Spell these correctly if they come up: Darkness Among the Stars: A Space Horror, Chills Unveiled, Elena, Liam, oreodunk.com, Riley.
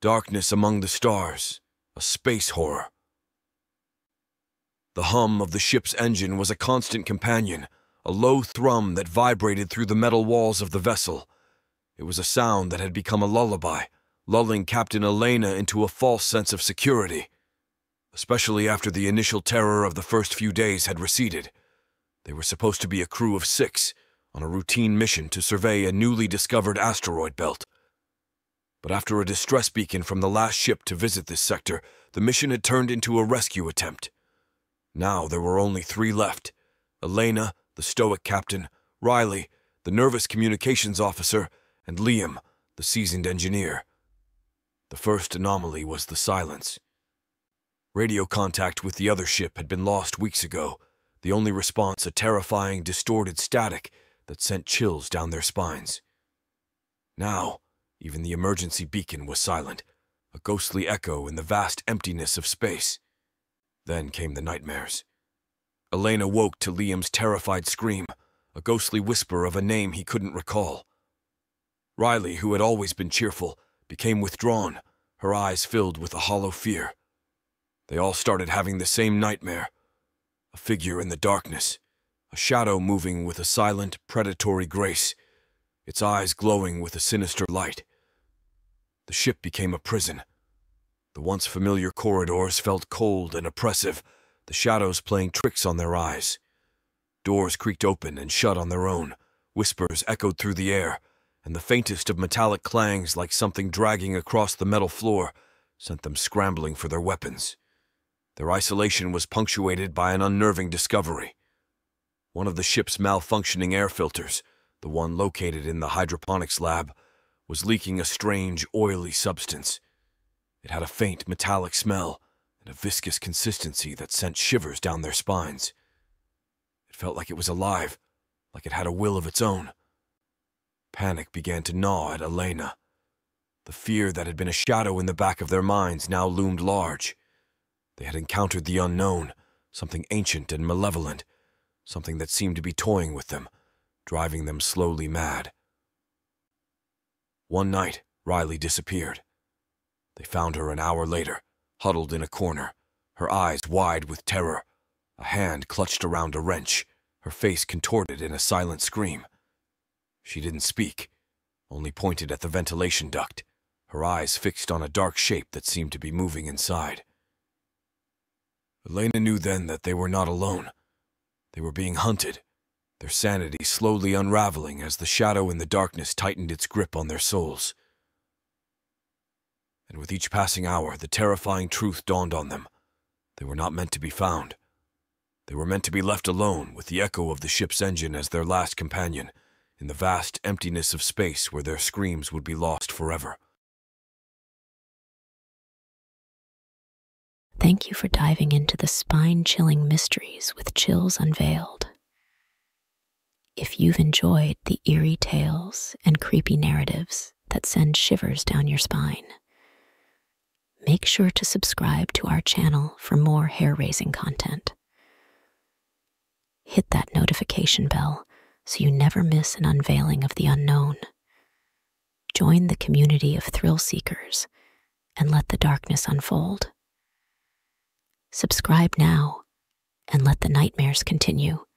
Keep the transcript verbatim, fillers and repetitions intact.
Darkness Among the Stars, a space horror. The hum of the ship's engine was a constant companion, a low thrum that vibrated through the metal walls of the vessel. It was a sound that had become a lullaby, lulling Captain Elena into a false sense of security, especially after the initial terror of the first few days had receded. They were supposed to be a crew of six, on a routine mission to survey a newly discovered asteroid belt. But after a distress beacon from the last ship to visit this sector, the mission had turned into a rescue attempt. Now there were only three left: Elena, the stoic captain, Riley, the nervous communications officer, and Liam, the seasoned engineer. The first anomaly was the silence. Radio contact with the other ship had been lost weeks ago, the only response a terrifying, distorted static that sent chills down their spines. Now, even the emergency beacon was silent, a ghostly echo in the vast emptiness of space. Then came the nightmares. Elena woke to Liam's terrified scream, a ghostly whisper of a name he couldn't recall. Riley, who had always been cheerful, became withdrawn, her eyes filled with a hollow fear. They all started having the same nightmare: a figure in the darkness, a shadow moving with a silent, predatory grace, its eyes glowing with a sinister light. The ship became a prison. The once familiar corridors felt cold and oppressive, the shadows playing tricks on their eyes. Doors creaked open and shut on their own, whispers echoed through the air, and the faintest of metallic clangs, like something dragging across the metal floor, sent them scrambling for their weapons. Their isolation was punctuated by an unnerving discovery. One of the ship's malfunctioning air filters, the one located in the hydroponics lab, was leaking a strange, oily substance. It had a faint metallic smell and a viscous consistency that sent shivers down their spines. It felt like it was alive, like it had a will of its own. Panic began to gnaw at Elena. The fear that had been a shadow in the back of their minds now loomed large. They had encountered the unknown, something ancient and malevolent, something that seemed to be toying with them, driving them slowly mad. One night, Riley disappeared. They found her an hour later, huddled in a corner, her eyes wide with terror, a hand clutched around a wrench, her face contorted in a silent scream. She didn't speak, only pointed at the ventilation duct, her eyes fixed on a dark shape that seemed to be moving inside. Elena knew then that they were not alone. They were being hunted, their sanity slowly unraveling as the shadow in the darkness tightened its grip on their souls. And with each passing hour, the terrifying truth dawned on them. They were not meant to be found. They were meant to be left alone, with the echo of the ship's engine as their last companion, in the vast emptiness of space where their screams would be lost forever. Thank you for diving into the spine-chilling mysteries with Chills Unveiled. If you've enjoyed the eerie tales and creepy narratives that send shivers down your spine, make sure to subscribe to our channel for more hair-raising content. Hit that notification bell so you never miss an unveiling of the unknown. Join the community of thrill seekers and let the darkness unfold. Subscribe now and let the nightmares continue.